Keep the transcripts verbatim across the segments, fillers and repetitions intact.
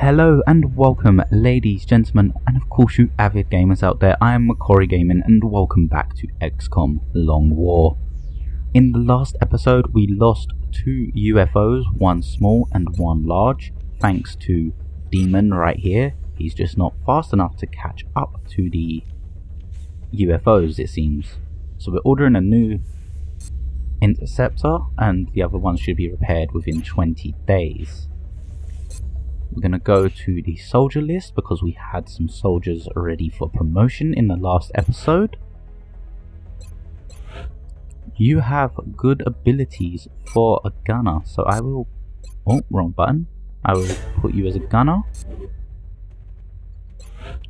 Hello and welcome, ladies, gentlemen, and of course you avid gamers out there. I am Makori Gaming and welcome back to X COM Long War. In the last episode we lost two U F Os, one small and one large, thanks to Demon right here. He's just not fast enough to catch up to the U F Os, it seems. So we're ordering a new interceptor and the other one should be repaired within twenty days. We're going to go to the soldier list because we had some soldiers ready for promotion in the last episode. You have good abilities for a gunner, so I will... Oh, wrong button. I will put you as a gunner.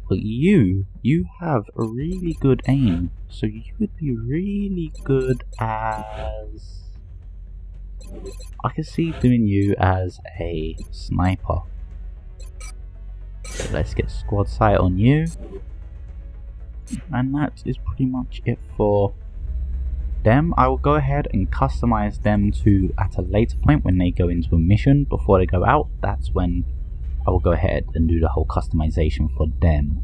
But you, you have a really good aim, so you would be really good as... I can see doing you as a sniper. So let's get squad sight on you, and that is pretty much it for them. I will go ahead and customize them to at a later point when they go into a mission. Before they go out, that's when I will go ahead and do the whole customization for them.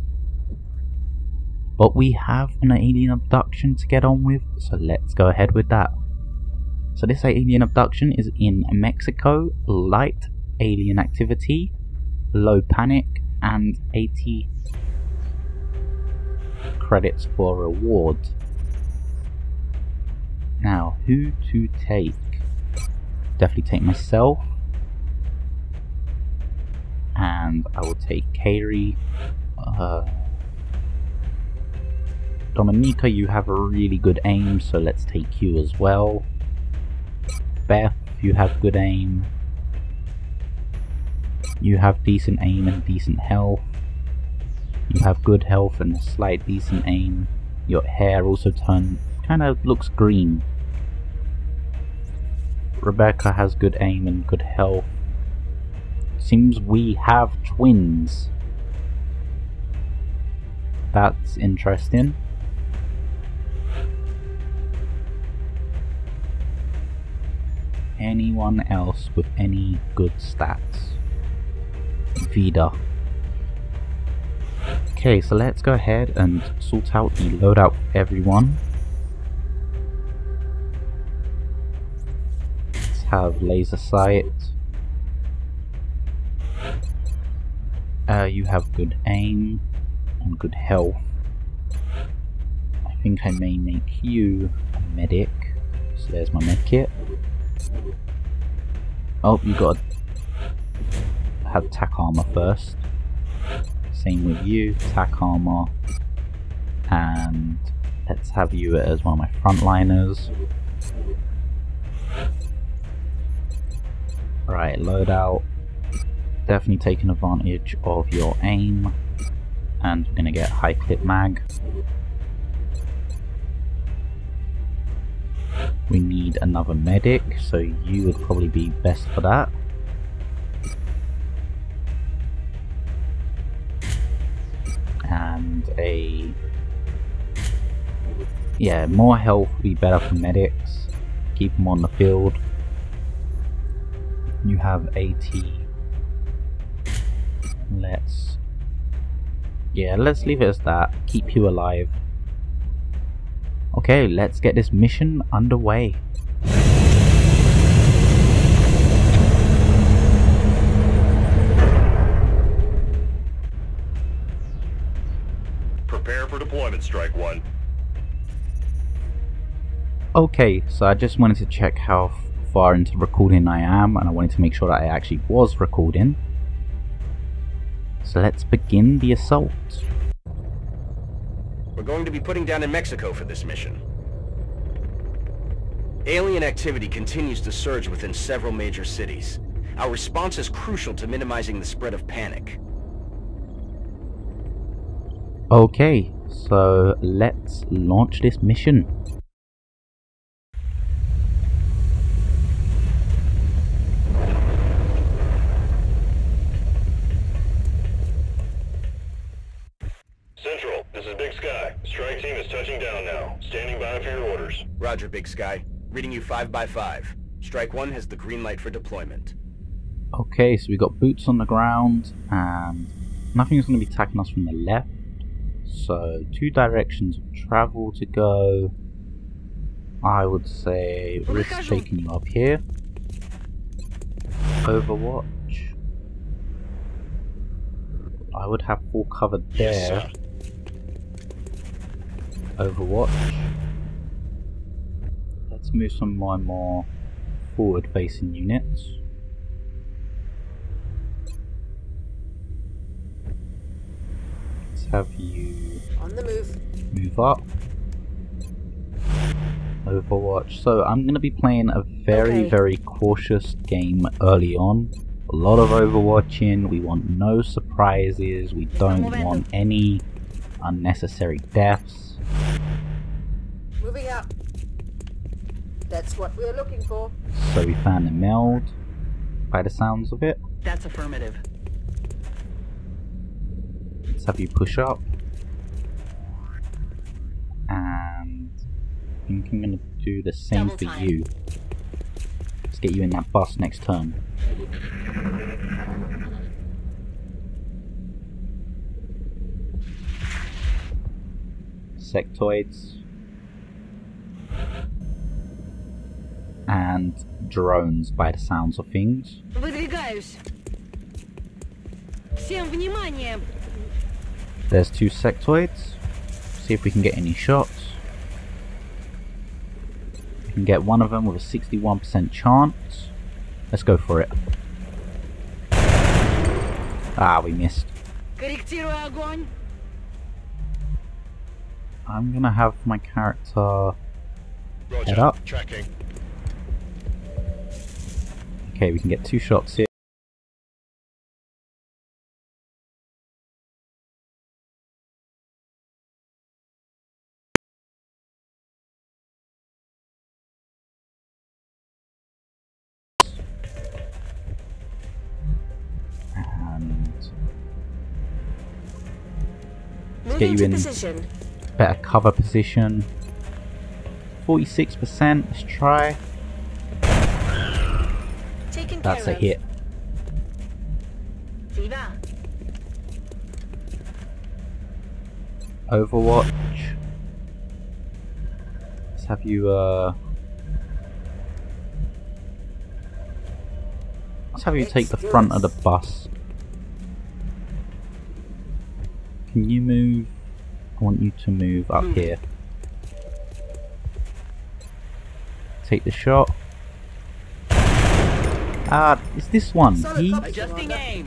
But we have an alien abduction to get on with, so let's go ahead with that. So this alien abduction is in Mexico, light alien activity, low panic, and eighty credits for reward. Now, who to take? Definitely take myself. And I will take Kairi. Uh, Dominika, you have a really good aim, so let's take you as well. Beth, you have good aim. You have decent aim and decent health. You have good health and a slight decent aim. Your hair also turned, kind of looks green. Rebecca has good aim and good health. Seems we have twins. That's interesting. Anyone else with any good stats? Feeder. Okay, so let's go ahead and sort out the loadout for everyone. Let's have laser sight. Uh, you have good aim and good health. I think I may make you a medic. So there's my med kit. Oh, you got to have tack armor first. Same with you, tack armor, and let's have you as one of my frontliners. Right, loadout. Definitely taking advantage of your aim, and we're gonna get high clip mag. We need another medic, so you would probably be best for that. And a... yeah, more health would be better for medics. Keep them on the field. You have eighty. Let's... yeah, let's leave it as that. Keep you alive. Okay, let's get this mission underway. Prepare for deployment, Strike One. Okay, so I just wanted to check how far into recording I am, and I wanted to make sure that I actually was recording. So let's begin the assault. We're going to be putting down in Mexico for this mission. Alien activity continues to surge within several major cities. Our response is crucial to minimizing the spread of panic. Okay, so let's launch this mission. Roger, Big Sky. Reading you five by five. Strike One has the green light for deployment. Okay, so we got boots on the ground, and nothing is going to be attacking us from the left. So, two directions of travel to go. I would say risk taking you up here. Overwatch. I would have full cover there. Yes, Overwatch. Let's move some of my more forward facing units. Let's have you on the move. Move up. Overwatch. So I'm going to be playing a very, okay. very cautious game early on. A lot of overwatching. We want no surprises. We don't want any unnecessary deaths. Moving up. That's what we're looking for. So we found a meld, by the sounds of it. That's affirmative. Let's have you push up. And I think I'm going to do the same Double for time. you. Let's get you in that bus next turn. Sectoids. And drones, by the sounds of things. There's two sectoids. See if we can get any shots. We can get one of them with a sixty-one percent chance. Let's go for it. Ah, we missed. I'm gonna have my character head up. Tracking. Okay, we can get two shots here. And let's get you in position. Better cover position. forty-six percent, let's try. That's a hit. Overwatch. Let's have you uh Let's have you take the front of the bus. Can you move? I want you to move up here. Take the shot. Ah, uh, it's this one. He...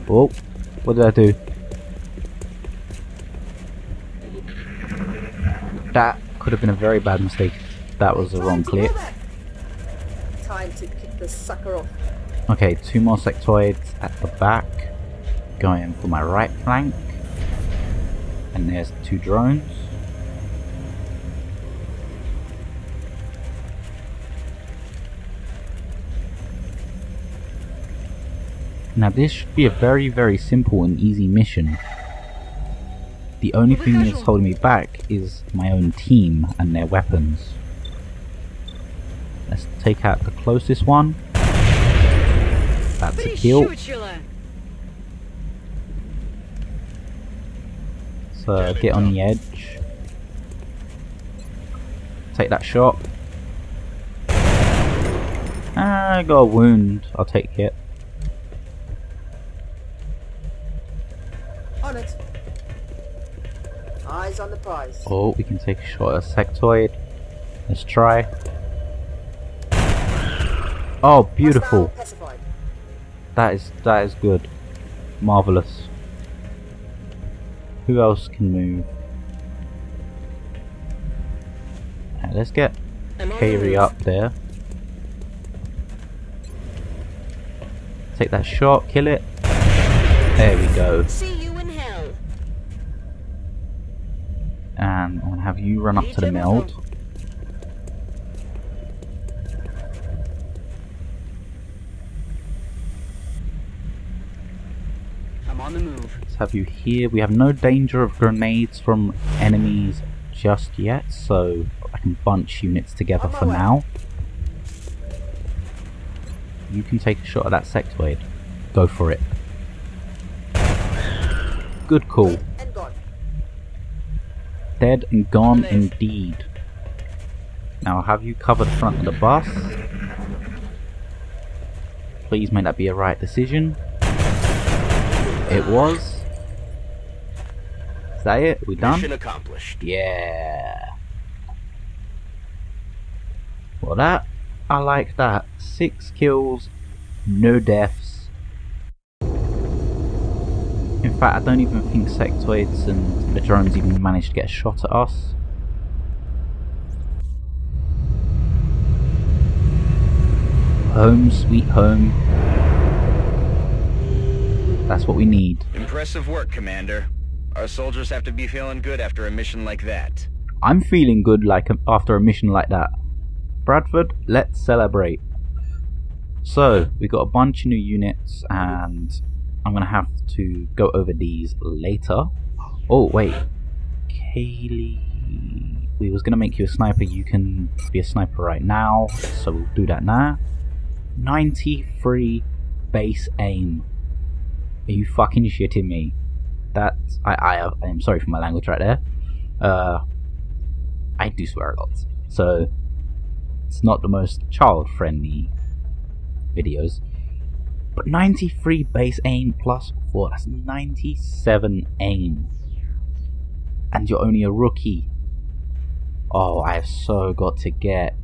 Oh, what did I do? That could have been a very bad mistake. That was the wrong clip. Time to kick this sucker off. Okay, two more sectoids at the back. Going for my right flank. And there's two drones. Now this should be a very very simple and easy mission. The only thing that's holding me back is my own team and their weapons. Let's take out the closest one. That's a kill. So get on the edge. Take that shot. Ah, I got a wound. I'll take it. Eyes on the prize. Oh, we can take a shot at a sectoid. Let's try. Oh, beautiful. That is that is good. Marvelous. Who else can move? Right, let's get Kairi up there. Take that shot, kill it. There we go. And I'm going to have you run up to the meld. I'm on the move. Let's have you here. We have no danger of grenades from enemies just yet, so I can bunch units together for now. You can take a shot at that sectoid. Go for it. Good call. Dead and gone indeed. Now, have you covered front of the bus? Please may that be a right decision. It was. Is that it? We done? Mission accomplished. Yeah. Well, that, I like that. Six kills, no deaths. In fact, I don't even think Sectoids and the drones even managed to get a shot at us. Home sweet home. That's what we need. Impressive work, Commander. Our soldiers have to be feeling good after a mission like that. I'm feeling good like a, after a mission like that. Bradford, let's celebrate. So, we got a bunch of new units and I'm going to have to go over these later. Oh, wait. Kaylee, we was going to make you a sniper. You can be a sniper right now. So we'll do that now. ninety-three base aim. Are you fucking shitting me? That I, I I am sorry for my language right there. Uh, I do swear a lot, so it's not the most child-friendly videos. But ninety-three base aim plus four, that's ninety-seven aim, and you're only a rookie. Oh, I have so got to get.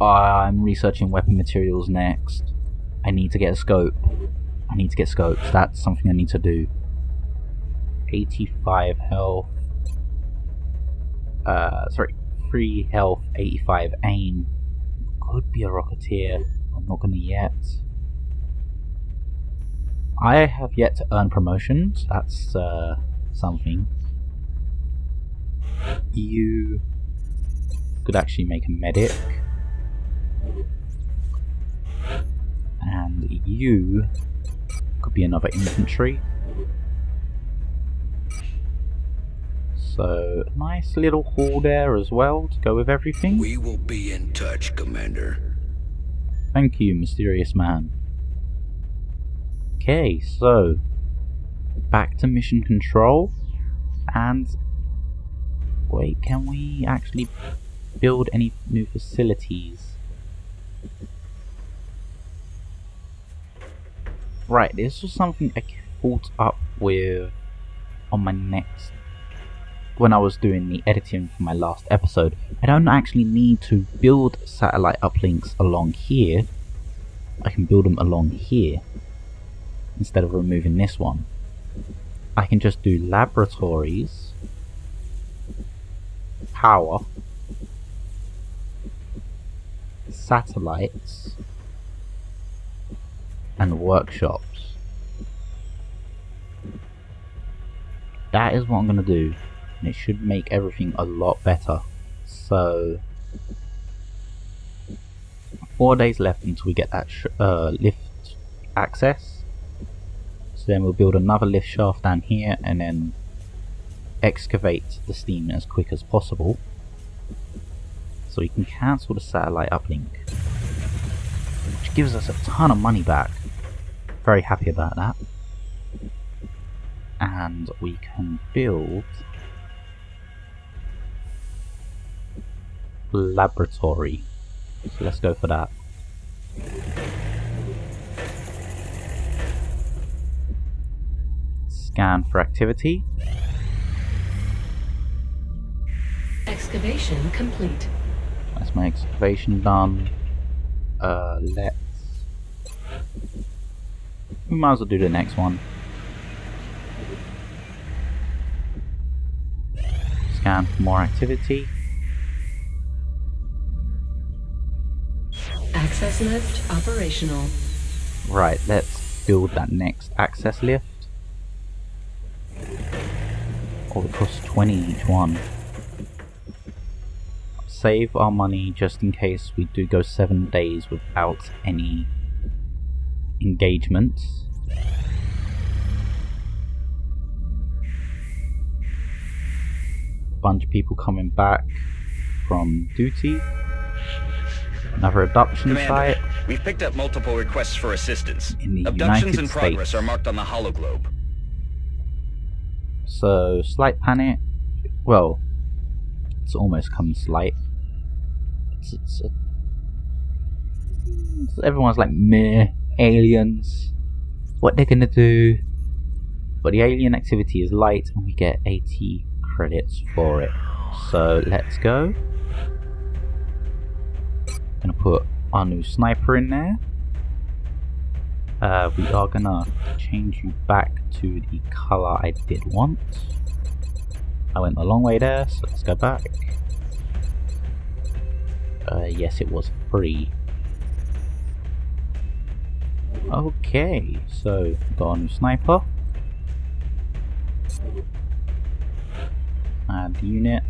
Oh, I'm researching weapon materials next. I need to get a scope. I need to get scopes, that's something I need to do. eighty-five health, uh, sorry, three health, eighty-five aim, could be a rocketeer, I'm not gonna yet. I have yet to earn promotions, that's uh, something. You could actually make a medic. And you could be another infantry. So nice little haul there as well to go with everything. We will be in touch, Commander. Thank you, mysterious man. Okay, so back to mission control, and wait, can we actually build any new facilities? Right, this was something I caught up with on my next, when I was doing the editing for my last episode. I don't actually need to build satellite uplinks along here. I can build them along here instead of removing this one. I can just do laboratories, power, satellites, and workshops. That is what I'm gonna do, and it should make everything a lot better. So four days left until we get that sh uh, lift access, so then we'll build another lift shaft down here and then excavate the steam as quick as possible so we can cancel the satellite uplink, which gives us a ton of money back. Very happy about that. And we can build laboratory. So let's go for that. Scan for activity. Excavation complete. That's my excavation done. Uh, let's... We might as well do the next one. Scan for more activity. Access lift operational. Right, let's build that next access lift. Oh, it costs twenty each one. Save our money just in case we do go seven days without any engagements. Bunch of people coming back from duty. Another abduction site. We've picked up multiple requests for assistance. Abductions in progress are marked on the hologlobe. So, slight panic. Well, it's almost come slight. It's, it's, it's, everyone's like, meh, aliens. What they're gonna do? But the alien activity is light, and we get eighty credits for it. So let's go. Gonna put our new sniper in there. Uh, we are gonna change you back to the color I did want. I went the long way there, so let's go back. Uh, yes, it was free. Okay, so got our new sniper. Add the unit.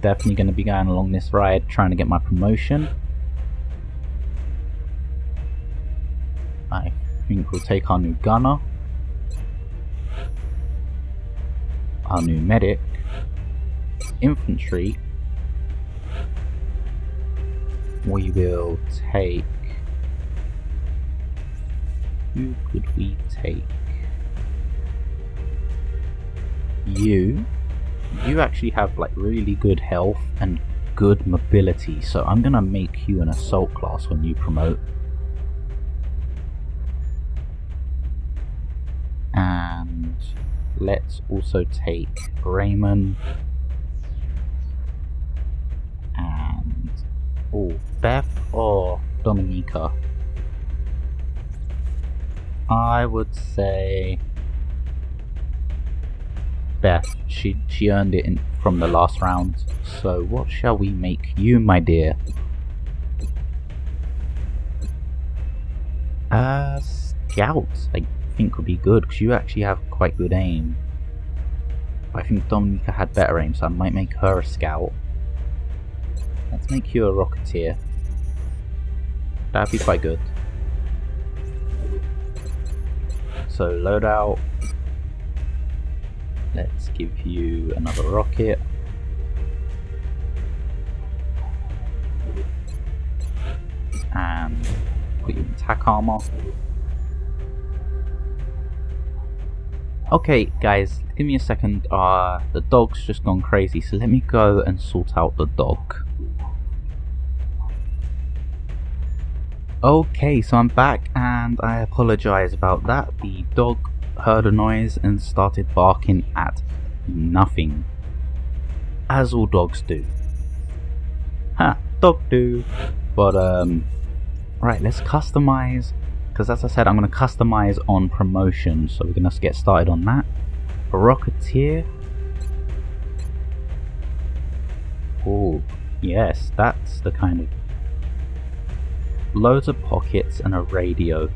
Definitely going to be going along this ride, trying to get my promotion. I think we'll take our new gunner, our new medic, infantry. We will take. Who could we take? You, you actually have like really good health and good mobility, so I'm gonna make you an assault class when you promote. And let's also take Raymond and oh, Beth or Dominika. I would say Beth, she, she earned it in, from the last round. So what shall we make you, my dear? Uh, Scout, I think would be good, because you actually have quite good aim. I think Dominika had better aim, so I might make her a Scout. Let's make you a Rocketeer. That'd be quite good. So loadout. Let's give you another rocket. And put you in attack armor. Okay guys, give me a second. Uh, the dog's just gone crazy, so let me go and sort out the dog. Okay, so I'm back and I apologize about that. The dog heard a noise and started barking at nothing, as all dogs do. Ha, dog do. But um, right, let's customize, because as I said, I'm going to customize on promotion, so we're going to get started on that. A Rocketeer. Oh yes, that's the kind of loads of pockets and a radio.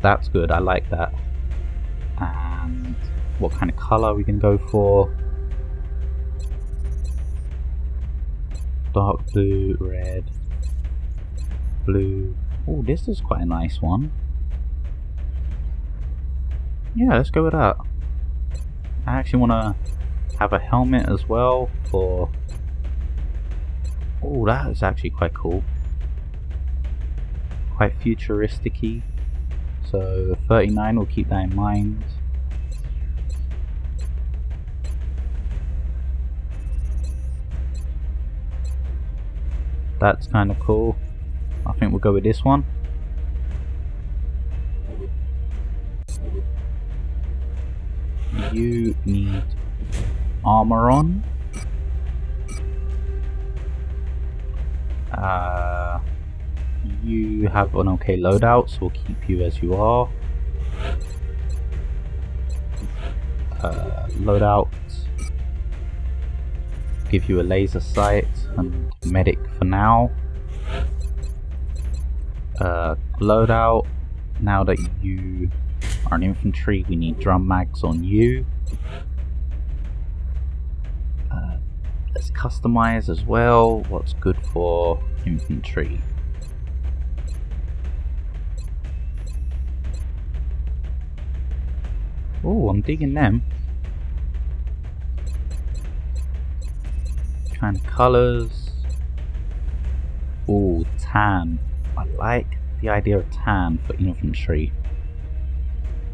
That's good, I like that. And what kind of colour are we going to go for? Dark blue, red, blue. Oh, this is quite a nice one. Yeah, let's go with that. I actually want to have a helmet as well for... Oh, that is actually quite cool. Quite futuristic-y. So thirty-nine, we'll keep that in mind. That's kind of cool. I think we'll go with this one. You need armor on. Uh... You have an okay loadout, so we'll keep you as you are. Uh, loadout. Give you a laser sight and medic for now. Uh, loadout. Now that you are an infantry, we need drum mags on you. Uh, let's customize as well. What's good for infantry? Oh, I'm digging them. Kind of colours. Ooh, tan. I like the idea of tan for infantry.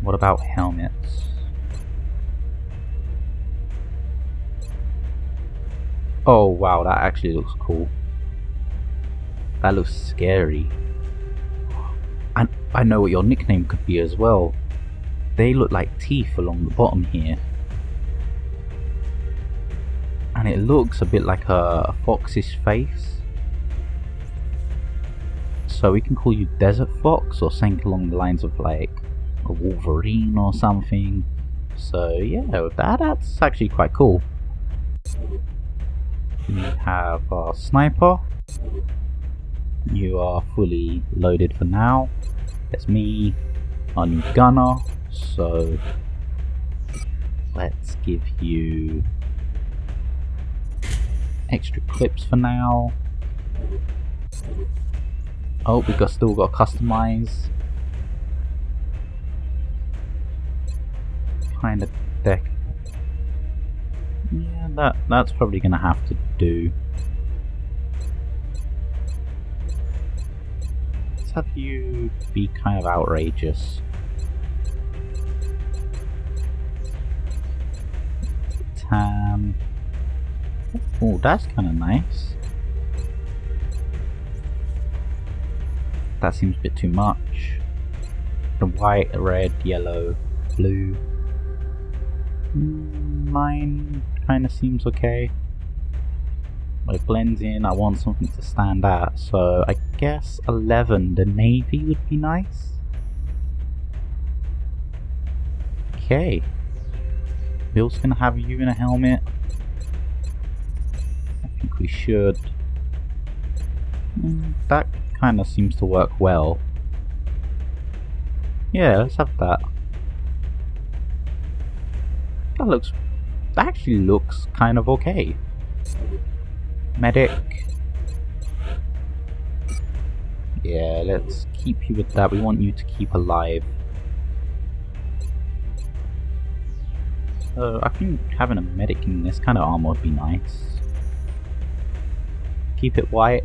What about helmets? Oh wow, that actually looks cool. That looks scary. And I know what your nickname could be as well. They look like teeth along the bottom here. And it looks a bit like a, a fox's face. So we can call you Desert Fox or something along the lines of like a Wolverine or something. So yeah, that, that's actually quite cool. We have our sniper. You are fully loaded for now. That's me, our new gunner. So let's give you extra clips for now. Oh, we got still got to customize. Kind of deck. Yeah, that that's probably gonna have to do. Let's have you be kind of outrageous. Tam. Oh, that's kind of nice. That seems a bit too much. The white, red, yellow, blue. Mine kind of seems okay. But it blends in. I want something to stand out. So I guess eleven, the navy would be nice. Okay. Bill's gonna have you in a helmet. I think we should. That kind of seems to work well. Yeah, let's have that. That looks, that actually looks kind of okay. Medic. Yeah, let's keep you with that. We want you to keep alive. So I think having a medic in this kind of armor would be nice. Keep it white.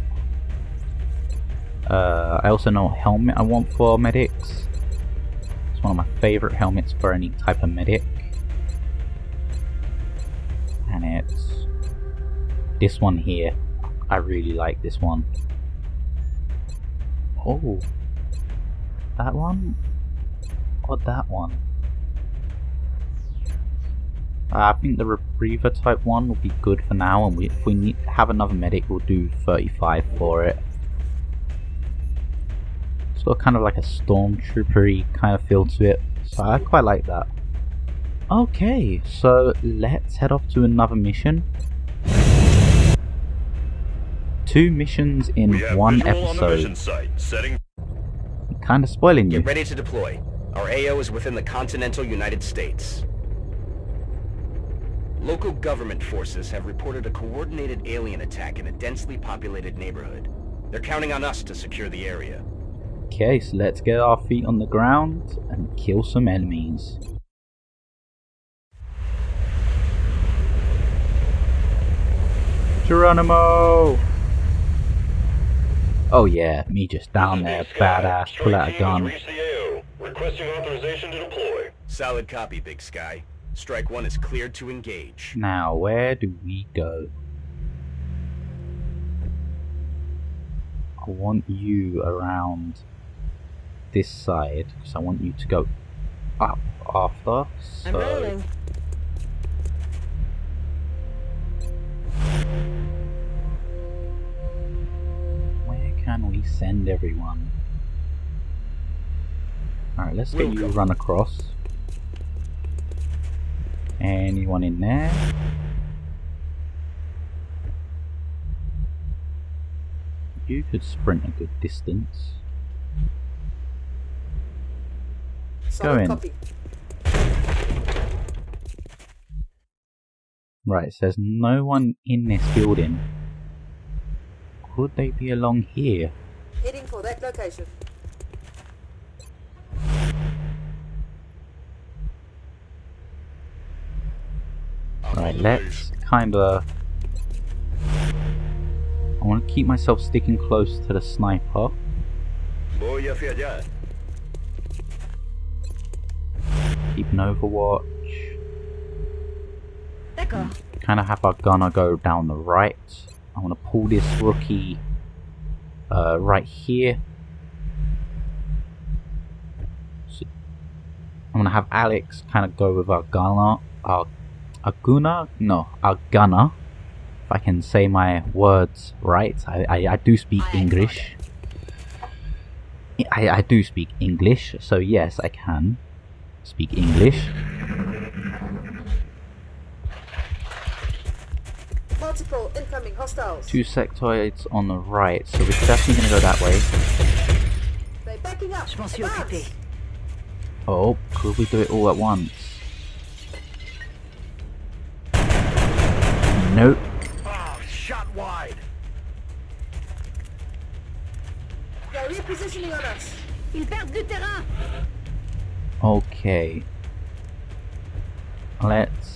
Uh, I also know what helmet I want for medics. It's one of my favorite helmets for any type of medic. And it's this one here. I really like this one. Oh, that one or that one? Uh, I think the retriever type one will be good for now, and we, if we need to have another medic, we'll do thirty-five for it. Got kind of like a stormtroopery kind of feel to it, so I quite like that. Okay, so let's head off to another mission. Two missions in one episode. I'm kind of spoiling you. Get ready to deploy. Our A O is within the continental United States. Local government forces have reported a coordinated alien attack in a densely populated neighborhood. They're counting on us to secure the area. Okay, so let's get our feet on the ground and kill some enemies. Geronimo! Oh yeah, me just down there, badass, pull out a gun. Requesting authorization to deploy. Solid copy, Big Sky. Strike One is cleared to engage. Now, where do we go? I want you around this side, because I want you to go up after, so... Where can we send everyone? Alright, let's get you run across. Anyone in there? You could sprint a good distance. Go in. Copy. Right, so there's no one in this building. Could they be along here? Heading for that location. Right, let's kinda... I want keep myself sticking close to the sniper. Keep an overwatch. Kind of have our gunner go down the right. I want to pull this rookie uh, right here. So I'm going to have Alex kind of go with our gunner. Our, our gunner? No, our gunner. If I can say my words right. I, I, I do speak English. I, I do speak English, so yes, I can speak English. Multiple incoming hostiles. Two sectoids on the right, so we're definitely going to go that way. They're backing up. Oh, could we do it all at once? Nope. Oh, shot wide. They're repositioning on us. Ils perdent du terrain. Okay. Let's.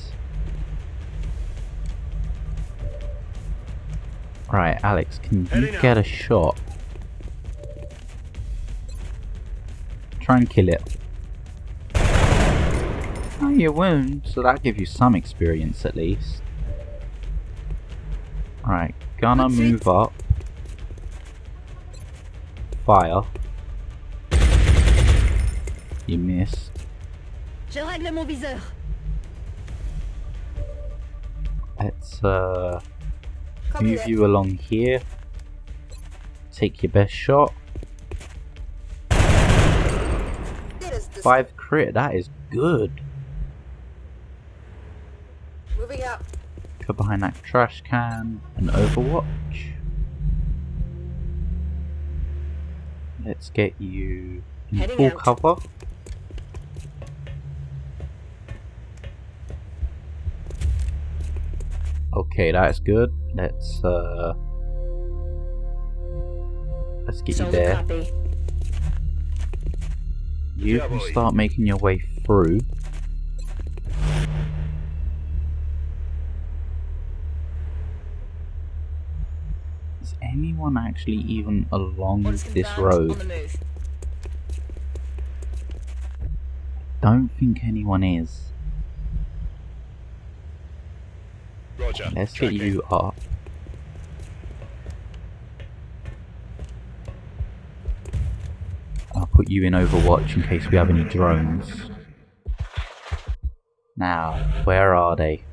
Right, Alex, can you get a shot? Try and kill it. Oh, you wound, so that'll give you some experience at least. Alright, gonna move up. Fire. You missed. Let's uh, move you along here. Take your best shot. Five crit, that is good. Moving up. Go behind that trash can and overwatch. Let's get you in Heading full out. cover. Okay, that's good. Let's uh, let's get so you there. Copy. You yeah, can boy. start making your way through. Is anyone actually even along this road? Don't think anyone is. Roger. Let's get you up. I'll put you in overwatch in case we have any drones. Now, where are they?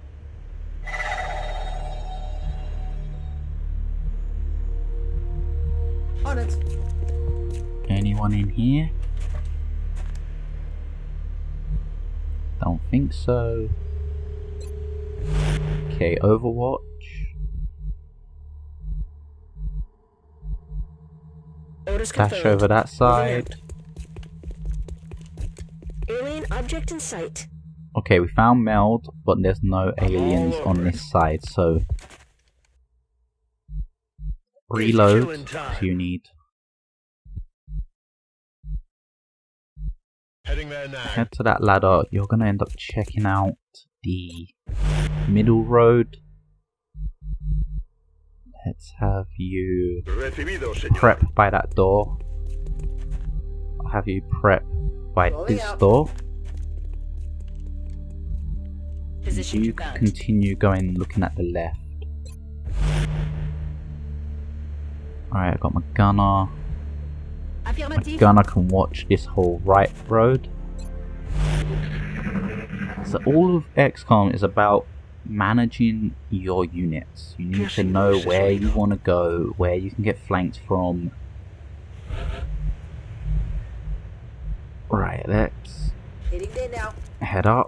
On it. Anyone in here? Don't think so. Okay, overwatch. Dash over that side. Alien object in sight. Okay, we found meld, but there's no aliens on this side, so reload if you need. Heading there now. Head to that ladder. You're gonna end up checking out the middle road. Let's have you prep by that door. I'll have you prep by this door. You continue going, looking at the left. Alright, I got my gunner. My gunner can watch this whole right road. So all of X COM is about managing your units. You need to know where you want to go, where you can get flanked from. Right, let's head up.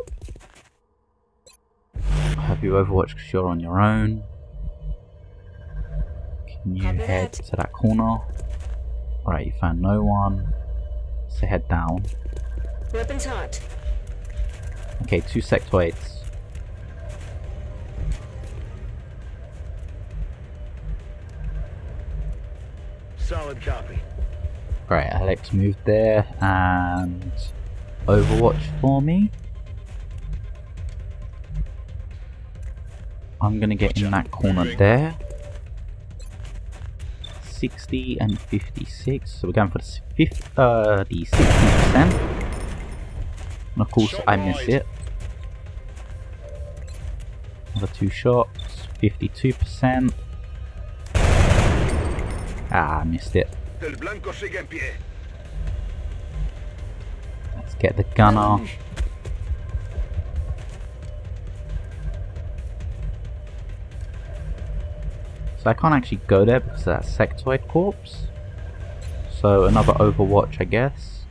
I'll have you overwatch because you're on your own. Can you head to that corner? Right, you found no one. So head down. Weapons hot. Okay, two sectoids. Solid copy. Right, Alex moved there and overwatch for me. I'm gonna get Watch in that corner there. sixty and fifty-six. So we're going for the sixty percent. And of course I miss it. Another two shots, fifty-two percent. Ah, I missed it. Let's get the gun off. So I can't actually go there because of that sectoid corpse. So another Overwatch, I guess.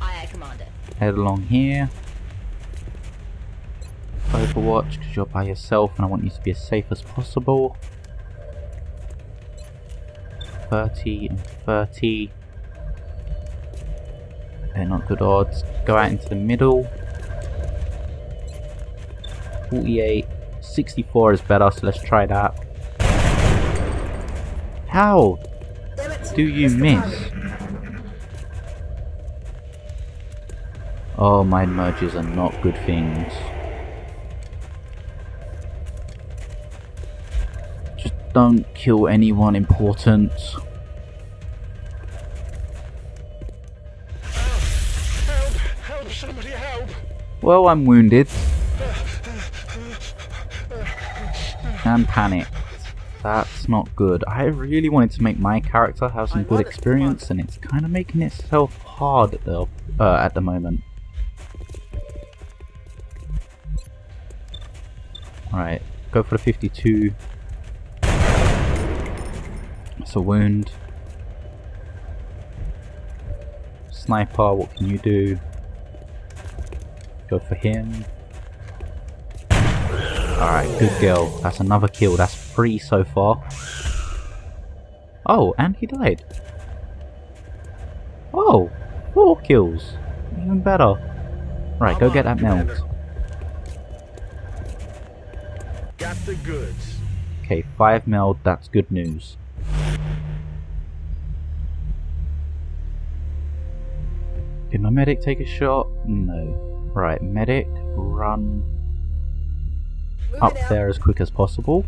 Aye, aye, Commander. Head along here. Overwatch, because you're by yourself and I want you to be as safe as possible. thirty and thirty. Okay, not good odds. Go out into the middle. forty-eight. sixty-four is better, so let's try that. How do you miss? Oh, my merges are not good things. Just don't kill anyone important. Help! Help! Somebody help! Well, I'm wounded. And panic. That's not good. I really wanted to make my character have some good experience, and it's kind of making itself hard at the, uh, at the moment. Alright, go for the fifty-two. That's a wound. Sniper, what can you do? Go for him. Alright, good girl. That's another kill. That's three so far. Oh, and he died. Oh, four kills. Even better. Right, go get that melt. Got the goods. Okay, five meld. That's good news. Did my medic take a shot? No. Right, medic, run up there as quick as possible.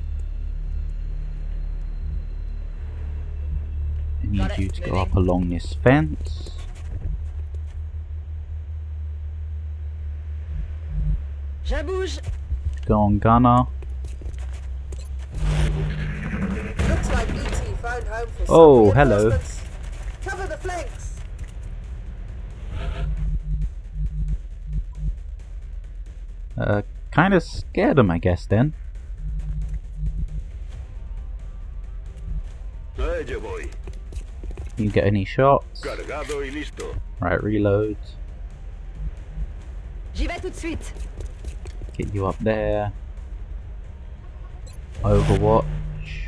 I need you to go up along this fence. Go on, gunner. Oh, hello. Cover the flanks. Uh Kind of scared him, I guess, then. You get any shots? Right, reload. Get you up there. Overwatch.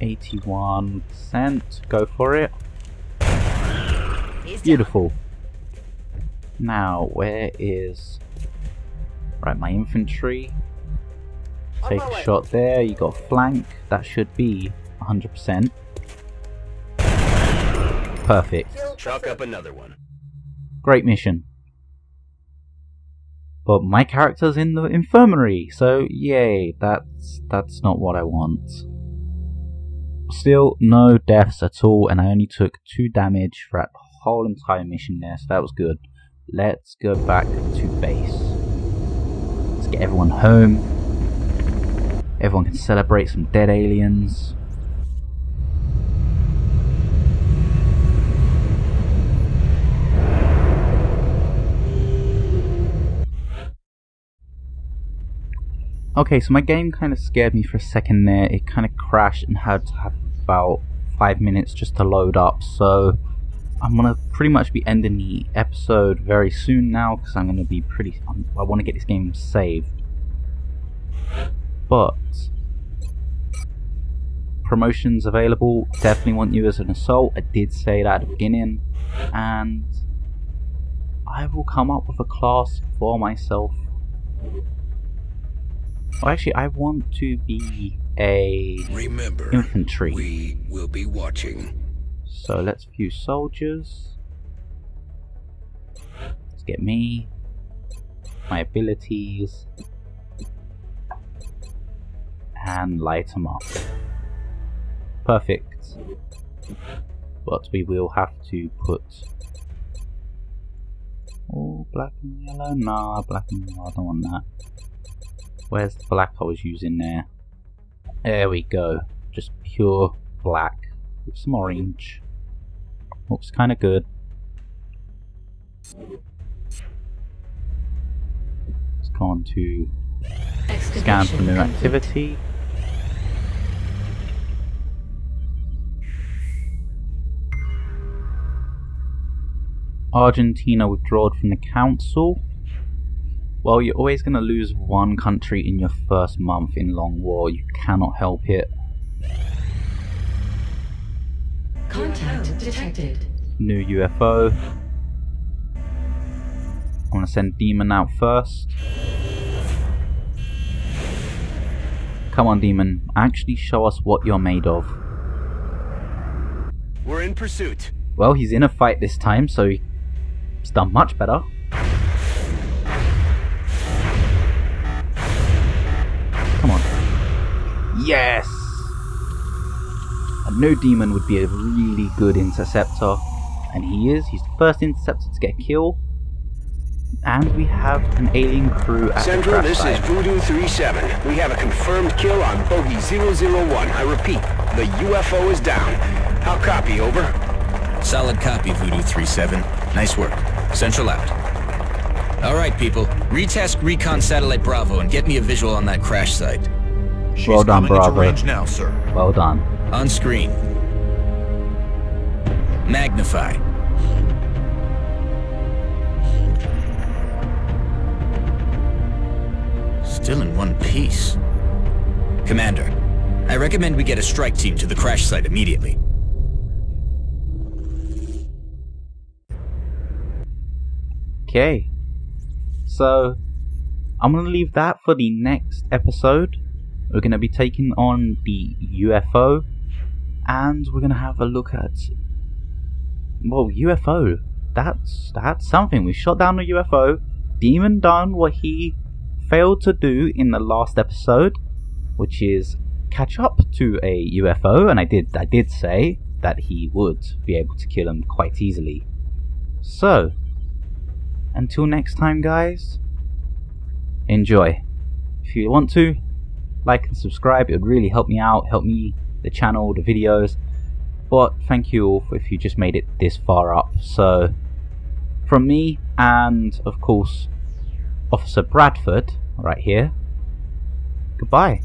eighty-one percent. Go for it. Beautiful. Now, where is... Right, my infantry. Take a shot there. You got flank. That should be one hundred percent. Perfect. Chalk up another one. Great mission. But my character's in the infirmary, so yay. That's, that's not what I want. Still, no deaths at all, and I only took two damage for that whole entire mission there, so that was good. Let's go back to base. Let's get everyone home. Everyone can celebrate some dead aliens. Okay, so my game kind of scared me for a second there. It kind of crashed and had to have about five minutes just to load up, so I'm going to pretty much be ending the episode very soon now, because I'm going to be pretty... I want to get this game saved. But promotions available. Definitely want you as an assault. I did say that at the beginning. And I will come up with a class for myself. Oh, actually, I want to be a... Remember, infantry. We will be watching. So let's view soldiers. Let's get me, my abilities. and light them up. Perfect. But we will have to put... Oh, black and yellow? Nah, black and yellow, I don't want that. Where's the black I was using there? There we go. Just pure black with some orange. Looks kind of good. Let's go on to scan for new activity. Argentina withdrawn from the council. Well, you're always going to lose one country in your first month in long war. You cannot help it. Contact detected. New U F O. I'm going to send Demon out first. Come on, Demon. Actually show us what you're made of. We're in pursuit. Well, he's in a fight this time, so he's done much better. Come on. Yes! I knew Demon would be a really good interceptor. And he is. He's the first interceptor to get a kill. And we have an alien crew at Central, the crash site. Central, this is Voodoo Three Seven. We have a confirmed kill on Bogey Zero Zero One. I repeat, the U F O is down. I'll copy, over. Solid copy, Voodoo Three Seven. Nice work. Central out. Alright, people. Retask Recon Satellite Bravo and get me a visual on that crash site. She's well done, Bravo. Now, sir. Well done. On screen. Magnify. Still in one piece. Commander, I recommend we get a strike team to the crash site immediately. Okay, so I'm going to leave that for the next episode. We're going to be taking on the U F O, and we're going to have a look at, well, U F O. That's, that's something. We shot down a U F O, Demon done what he failed to do in the last episode, which is catch up to a U F O, and I did, I did say that he would be able to kill him quite easily. So, until next time, guys, enjoy. If you want to, like and subscribe, it would really help me out, help me, the channel, the videos. But thank you all if you just made it this far up. So, from me and, of course, Officer Bradford, right here, goodbye.